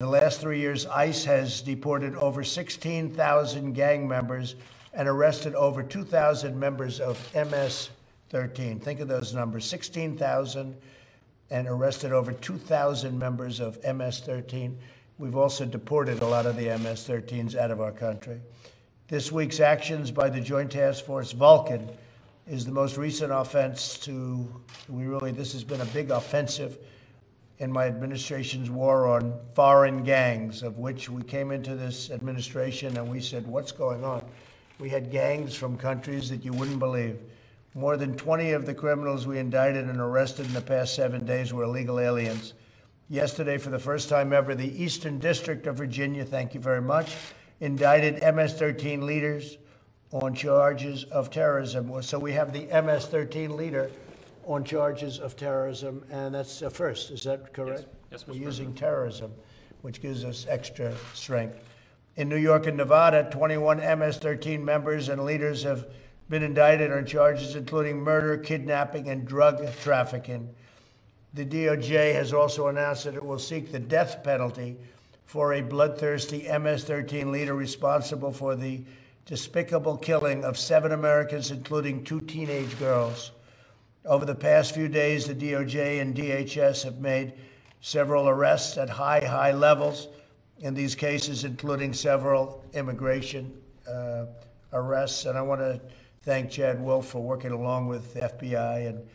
In the last 3 years, ICE has deported over 16,000 gang members and arrested over 2,000 members of MS-13. Think of those numbers, 16,000 and arrested over 2,000 members of MS-13. We've also deported a lot of the MS-13s out of our country. This week's actions by the Joint Task Force Vulcan is the most recent offense this has been a big offensive in my administration's war on foreign gangs, of which we came into this administration and we said, what's going on? We had gangs from countries that you wouldn't believe. More than 20 of the criminals we indicted and arrested in the past 7 days were illegal aliens. Yesterday, for the first time ever, the Eastern District of Virginia, thank you very much, indicted MS-13 leaders on charges of terrorism. So we have the MS-13 leader on charges of terrorism, and that's a first, is that correct? Yes, Mr. President. We're using terrorism, which gives us extra strength. In New York and Nevada, 21 MS-13 members and leaders have been indicted on charges including murder, kidnapping, and drug trafficking. The DOJ has also announced that it will seek the death penalty for a bloodthirsty MS-13 leader responsible for the despicable killing of 7 Americans, including 2 teenage girls. Over the past few days, the DOJ and DHS have made several arrests at high levels in these cases, including several immigration arrests. And I want to thank Chad Wolf for working along with the FBI and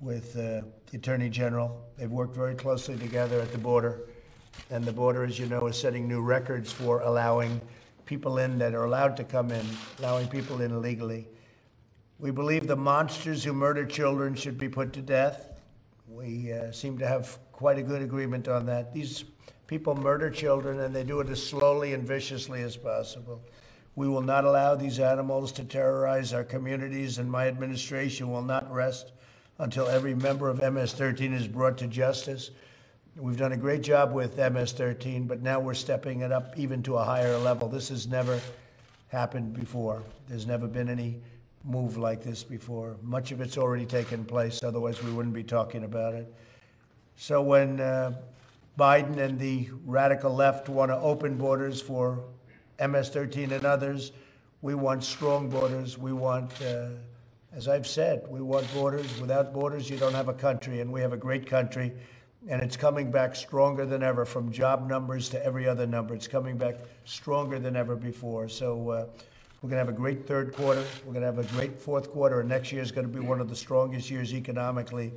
with the Attorney General. They've worked very closely together at the border. And the border, as you know, is setting new records for allowing people in that are allowed to come in, allowing people in illegally. We believe the monsters who murder children should be put to death. We seem to have quite a good agreement on that. These people murder children, and they do it as slowly and viciously as possible. We will not allow these animals to terrorize our communities, and my administration will not rest until every member of MS-13 is brought to justice. We've done a great job with MS-13, but now we're stepping it up even to a higher level. This has never happened before. There's never been any move like this before. Much of it's already taken place, otherwise we wouldn't be talking about it. So when Biden and the radical left want to open borders for MS-13 and others, we want strong borders. We want, as I've said, we want borders. Without borders, you don't have a country, and we have a great country, and it's coming back stronger than ever, from job numbers to every other number. It's coming back stronger than ever before. So we're going to have a great third quarter. We're going to have a great fourth quarter. And next year is going to be one of the strongest years economically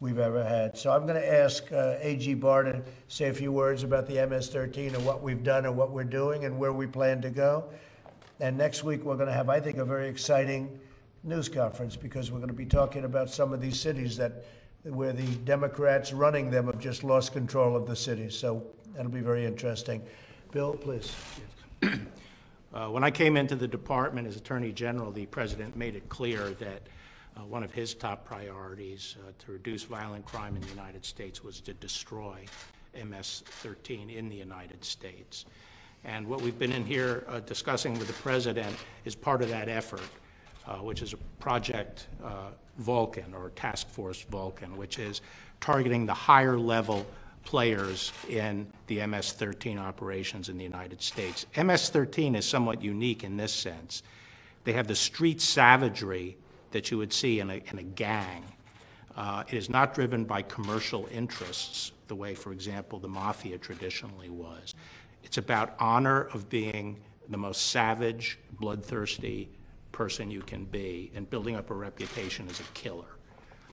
we've ever had. So I'm going to ask AG Barr to say a few words about the MS-13 and what we've done and what we're doing and where we plan to go. And next week, we're going to have, I think, a very exciting news conference, because we're going to be talking about some of these cities that where the Democrats running them have just lost control of the cities. So that'll be very interesting. Bill, please. When I came into the department as Attorney General, the President made it clear that one of his top priorities to reduce violent crime in the United States was to destroy MS-13 in the United States. And what we've been in here discussing with the President is part of that effort, which is a Project Vulcan, or Task Force Vulcan, which is targeting the higher level players in the MS-13 operations in the United States. MS-13 is somewhat unique in this sense. They have the street savagery that you would see in a gang. It is not driven by commercial interests the way, for example, the mafia traditionally was. It's about honor of being the most savage, bloodthirsty person you can be and building up a reputation as a killer.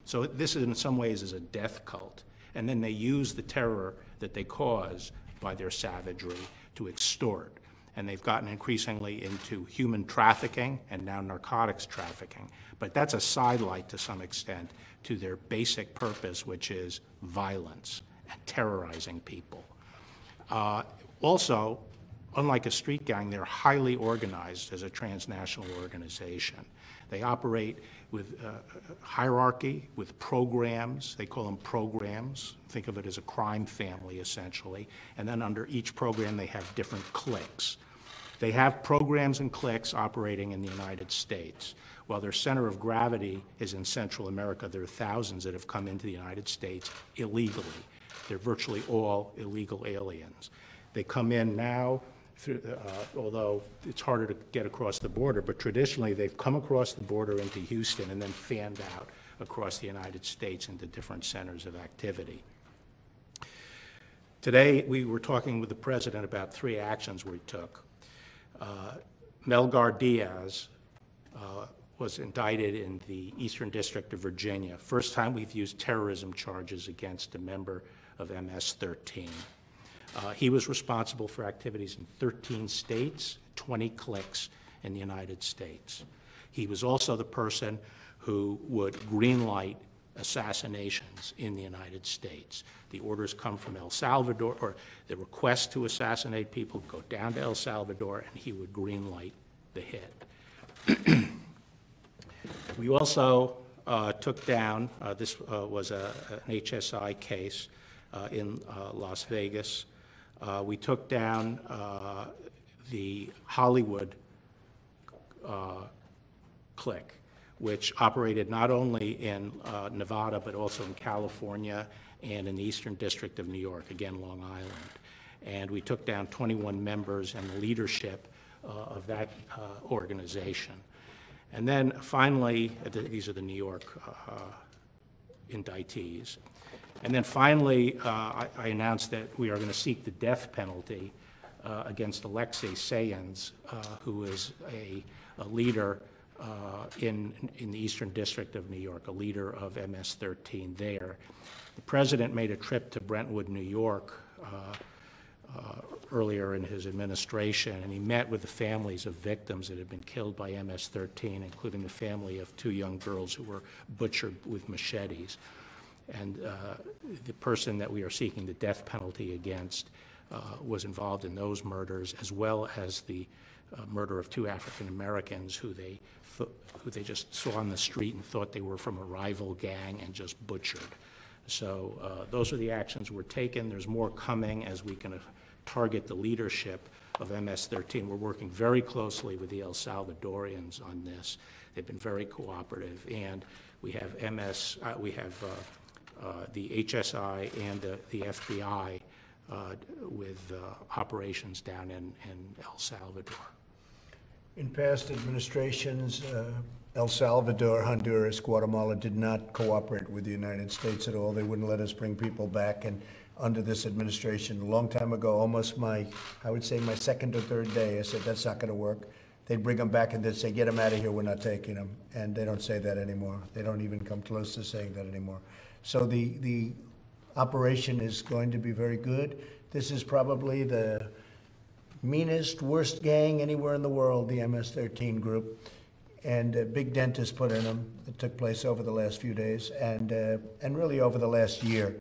So this is, in some ways, is a death cult. And then they use the terror that they cause by their savagery to extort. And they've gotten increasingly into human trafficking and now narcotics trafficking. But that's a sidelight to some extent to their basic purpose, which is violence and terrorizing people. Also, unlike a street gang, they're highly organized as a transnational organization. They operate with hierarchy, with programs. They call them programs. Think of it as a crime family, essentially. And then under each program, they have different cliques. They have programs and cliques operating in the United States. While their center of gravity is in Central America, there are thousands that have come into the United States illegally. They're virtually all illegal aliens. They come in now, through, although it's harder to get across the border, but traditionally they've come across the border into Houston and then fanned out across the United States into different centers of activity. Today, we were talking with the president about three actions we took. Melgar Diaz was indicted in the Eastern District of Virginia. First time we've used terrorism charges against a member of MS-13. He was responsible for activities in 13 states, 20 cliques in the United States. He was also the person who would greenlight assassinations in the United States. The orders come from El Salvador, or the request to assassinate people go down to El Salvador, and he would greenlight the hit. We also took down, this was an HSI case in Las Vegas. We took down the Hollywood clique, which operated not only in Nevada, but also in California and in the Eastern District of New York, again, Long Island. And we took down 21 members and the leadership of that organization. And then finally, these are the New York indictees. And then finally, I announced that we are going to seek the death penalty against Alexei Sayans, who is a leader in the Eastern District of New York, a leader of MS-13 there. The president made a trip to Brentwood, New York earlier in his administration, and he met with the families of victims that had been killed by MS-13, including the family of two young girls who were butchered with machetes. And the person that we are seeking the death penalty against was involved in those murders, as well as the murder of two African Americans who they just saw on the street and thought they were from a rival gang and just butchered. So those are the actions we're taking. There's more coming as we can target the leadership of MS-13. We're working very closely with the El Salvadorians on this. They've been very cooperative, and we have the HSI and the FBI with operations down in El Salvador. In past administrations, El Salvador, Honduras, Guatemala did not cooperate with the United States at all. They wouldn't let us bring people back. And under this administration, a long time ago, almost I would say my second or third day, I said, that's not going to work. They'd bring them back and they'd say, get them out of here, we're not taking them. And they don't say that anymore. They don't even come close to saying that anymore. So the operation is going to be very good. This is probably the meanest, worst gang anywhere in the world, the MS-13 group. And a big dent is put in them. It took place over the last few days and really over the last year.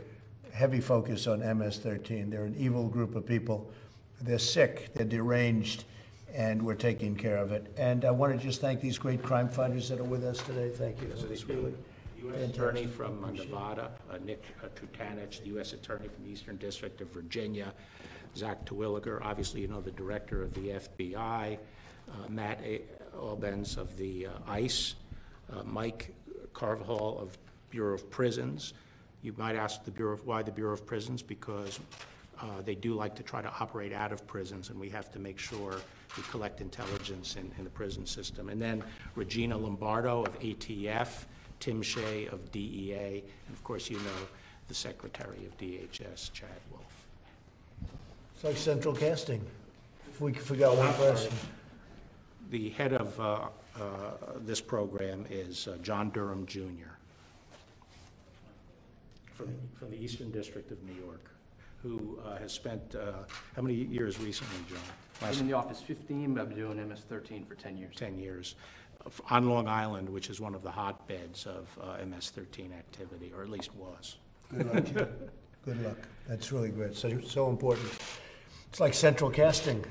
Heavy focus on MS-13. They're an evil group of people. They're sick, they're deranged, and we're taking care of it. And I want to just thank these great crime fighters that are with us today. Thank you. So it's really U.S. Attorney from Nevada, Nick Trutanich, the U.S. Attorney from the Eastern District of Virginia, Zach Terwilliger, obviously you know the Director of the FBI, Matt Albence of the ICE, Mike Carvajal of Bureau of Prisons. You might ask the Bureau why the Bureau of Prisons, because they do like to try to operate out of prisons, and we have to make sure we collect intelligence in the prison system. And then Regina Lombardo of ATF, Tim Shea of DEA, and of course, you know, the Secretary of DHS, Chad Wolf. It's like central casting, if we forgot one person. The head of this program is John Durham, Jr. From the Eastern District of New York, who has spent, how many years recently, John? I've been in the office 15, but I've been doing MS-13 for 10 years. 10 years. On Long Island, which is one of the hotbeds of MS-13 activity, or at least was. Good luck, Jim. Good luck. That's really great. So important. It's like central casting.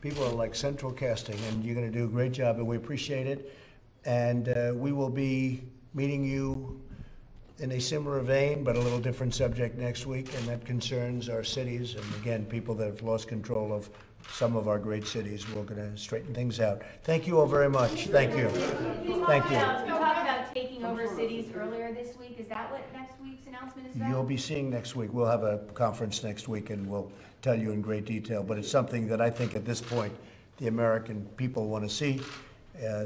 People are like central casting, and you're going to do a great job, and we appreciate it. And we will be meeting you in a similar vein, but a little different subject next week, and that concerns our cities, and again, people that have lost control of some of our great cities. We're going to straighten things out. Thank you all very much. Thank you. Thank you. taking over cities earlier this week. Is that what next week's announcement is about? You'll be seeing next week. We'll have a conference next week and we'll tell you in great detail. But it's something that I think at this point the American people want to see.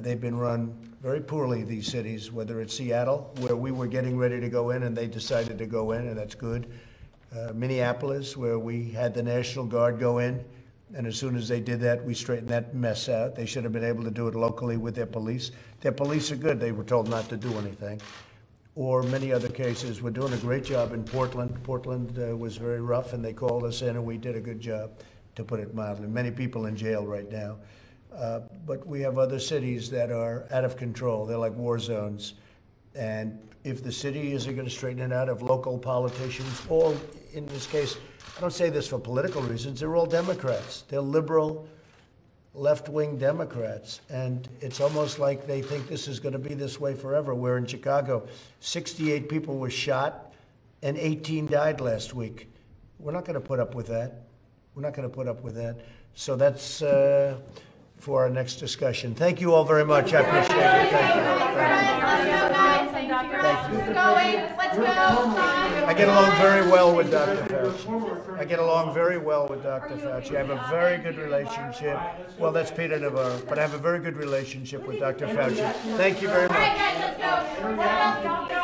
They've been run very poorly, these cities, whether it's Seattle, where we were getting ready to go in and they decided to go in, and that's good. Minneapolis, where we had the National Guard go in, and as soon as they did that, we straightened that mess out. They should have been able to do it locally with their police. Their police are good. They were told not to do anything. Or many other cases. We're doing a great job in Portland. Portland was very rough, and they called us in, and we did a good job, to put it mildly. Many people in jail right now. But we have other cities that are out of control. They're like war zones. And if the city isn't going to straighten it out, if local politicians, all in this case, I don't say this for political reasons, they're all Democrats. They're liberal, left-wing Democrats. And it's almost like they think this is going to be this way forever. Where in Chicago, 68 people were shot and 18 died last week. We're not going to put up with that. We're not going to put up with that. So that's for our next discussion. Thank you all very much. I appreciate it. Thank you. I get along very well with Dr. Fauci. I get along very well with Dr. Fauci. I have a very good relationship. Well, that's Peter Navarro, but I have a very good relationship with Dr. Fauci. Thank you very much.